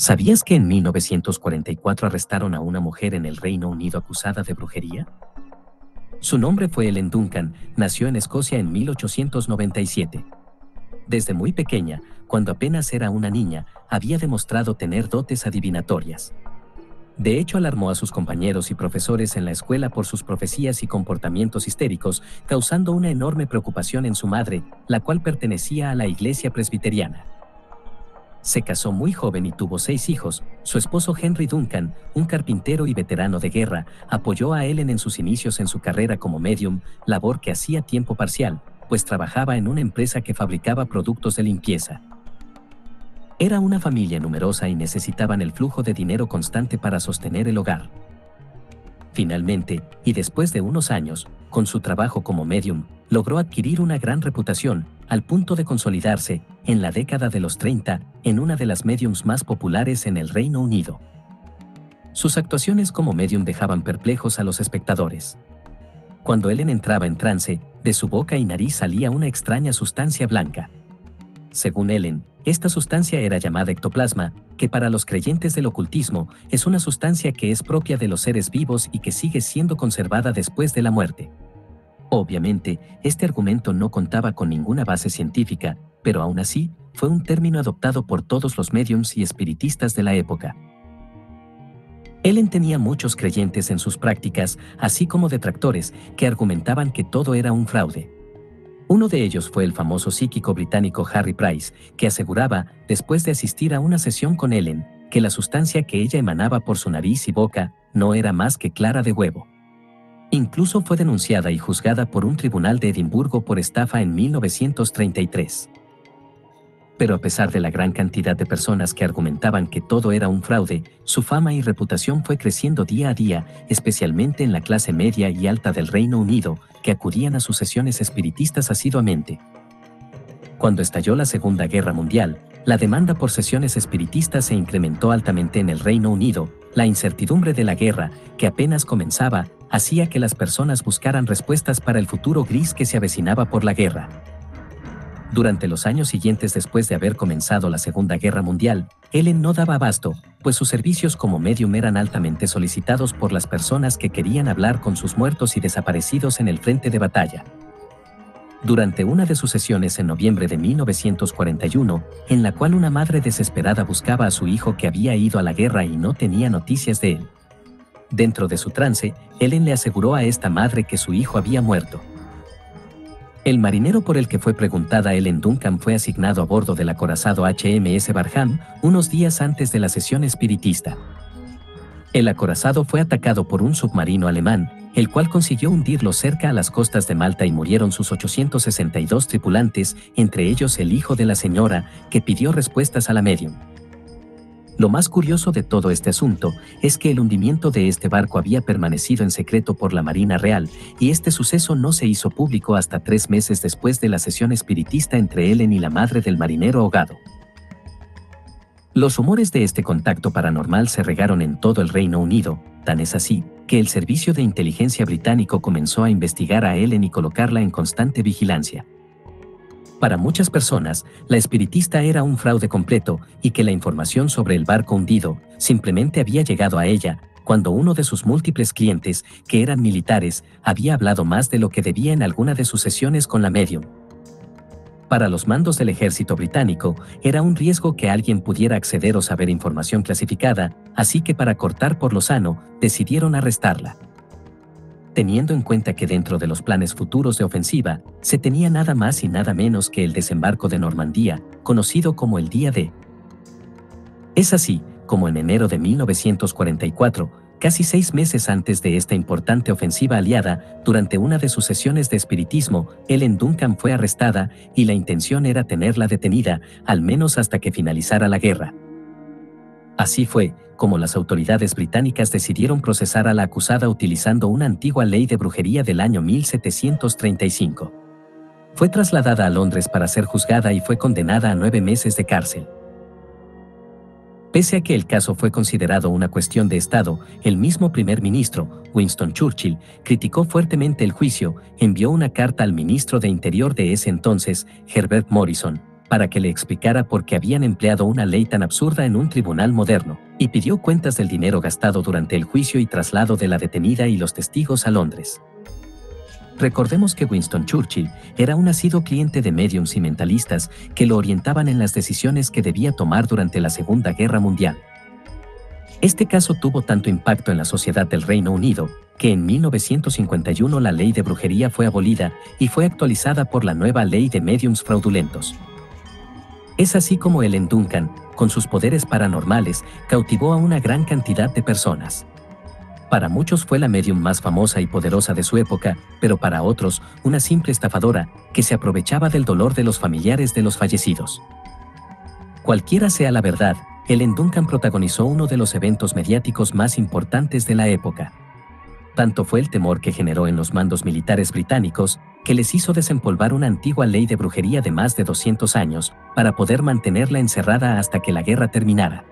¿Sabías que en 1944 arrestaron a una mujer en el Reino Unido acusada de brujería? Su nombre fue Helen Duncan, nació en Escocia en 1897. Desde muy pequeña, cuando apenas era una niña, había demostrado tener dotes adivinatorias. De hecho, alarmó a sus compañeros y profesores en la escuela por sus profecías y comportamientos histéricos, causando una enorme preocupación en su madre, la cual pertenecía a la Iglesia Presbiteriana. Se casó muy joven y tuvo 6 hijos. Su esposo Henry Duncan, un carpintero y veterano de guerra, apoyó a Helen en sus inicios en su carrera como medium, labor que hacía tiempo parcial, pues trabajaba en una empresa que fabricaba productos de limpieza. Era una familia numerosa y necesitaban el flujo de dinero constante para sostener el hogar. Finalmente, y después de unos años, con su trabajo como medium, logró adquirir una gran reputación, al punto de consolidarse, en la década de los 30, en una de las mediums más populares en el Reino Unido. Sus actuaciones como medium dejaban perplejos a los espectadores. Cuando Helen entraba en trance, de su boca y nariz salía una extraña sustancia blanca. Según Helen, esta sustancia era llamada ectoplasma, que para los creyentes del ocultismo es una sustancia que es propia de los seres vivos y que sigue siendo conservada después de la muerte. Obviamente, este argumento no contaba con ninguna base científica, pero aún así, fue un término adoptado por todos los médiums y espiritistas de la época. Helen tenía muchos creyentes en sus prácticas, así como detractores que argumentaban que todo era un fraude. Uno de ellos fue el famoso psíquico británico Harry Price, que aseguraba, después de asistir a una sesión con Helen, que la sustancia que ella emanaba por su nariz y boca no era más que clara de huevo. Incluso fue denunciada y juzgada por un tribunal de Edimburgo por estafa en 1933. Pero a pesar de la gran cantidad de personas que argumentaban que todo era un fraude, su fama y reputación fue creciendo día a día, especialmente en la clase media y alta del Reino Unido, que acudían a sus sesiones espiritistas asiduamente. Cuando estalló la Segunda Guerra Mundial, la demanda por sesiones espiritistas se incrementó altamente en el Reino Unido. La incertidumbre de la guerra, que apenas comenzaba, hacía que las personas buscaran respuestas para el futuro gris que se avecinaba por la guerra. Durante los años siguientes después de haber comenzado la Segunda Guerra Mundial, Helen no daba abasto, pues sus servicios como medium eran altamente solicitados por las personas que querían hablar con sus muertos y desaparecidos en el frente de batalla. Durante una de sus sesiones en noviembre de 1941, en la cual una madre desesperada buscaba a su hijo que había ido a la guerra y no tenía noticias de él. Dentro de su trance, Helen le aseguró a esta madre que su hijo había muerto. El marinero por el que fue preguntada Helen Duncan fue asignado a bordo del acorazado HMS Barham unos días antes de la sesión espiritista. El acorazado fue atacado por un submarino alemán, el cual consiguió hundirlo cerca a las costas de Malta y murieron sus 862 tripulantes, entre ellos el hijo de la señora, que pidió respuestas a la medium. Lo más curioso de todo este asunto es que el hundimiento de este barco había permanecido en secreto por la Marina Real y este suceso no se hizo público hasta 3 meses después de la sesión espiritista entre Helen y la madre del marinero ahogado. Los rumores de este contacto paranormal se regaron en todo el Reino Unido, tan es así que el servicio de inteligencia británico comenzó a investigar a Helen y colocarla en constante vigilancia. Para muchas personas, la espiritista era un fraude completo y que la información sobre el barco hundido simplemente había llegado a ella cuando uno de sus múltiples clientes, que eran militares, había hablado más de lo que debía en alguna de sus sesiones con la medium. Para los mandos del ejército británico, era un riesgo que alguien pudiera acceder o saber información clasificada, así que para cortar por lo sano, decidieron arrestarla. Teniendo en cuenta que dentro de los planes futuros de ofensiva, se tenía nada más y nada menos que el desembarco de Normandía, conocido como el Día D. Es así como en enero de 1944, casi 6 meses antes de esta importante ofensiva aliada, durante una de sus sesiones de espiritismo, Helen Duncan fue arrestada y la intención era tenerla detenida, al menos hasta que finalizara la guerra. Así fue como las autoridades británicas decidieron procesar a la acusada utilizando una antigua ley de brujería del año 1735. Fue trasladada a Londres para ser juzgada y fue condenada a 9 meses de cárcel. Pese a que el caso fue considerado una cuestión de Estado, el mismo primer ministro, Winston Churchill, criticó fuertemente el juicio, envió una carta al ministro de Interior de ese entonces, Herbert Morrison, para que le explicara por qué habían empleado una ley tan absurda en un tribunal moderno, y pidió cuentas del dinero gastado durante el juicio y traslado de la detenida y los testigos a Londres. Recordemos que Winston Churchill era un asiduo cliente de médiums y mentalistas que lo orientaban en las decisiones que debía tomar durante la Segunda Guerra Mundial. Este caso tuvo tanto impacto en la sociedad del Reino Unido que en 1951 la ley de brujería fue abolida y fue actualizada por la nueva ley de médiums fraudulentos. Es así como Ellen Duncan, con sus poderes paranormales, cautivó a una gran cantidad de personas. Para muchos fue la médium más famosa y poderosa de su época, pero para otros, una simple estafadora que se aprovechaba del dolor de los familiares de los fallecidos. Cualquiera sea la verdad, Ellen Duncan protagonizó uno de los eventos mediáticos más importantes de la época. Tanto fue el temor que generó en los mandos militares británicos que les hizo desempolvar una antigua ley de brujería de más de 200 años para poder mantenerla encerrada hasta que la guerra terminara.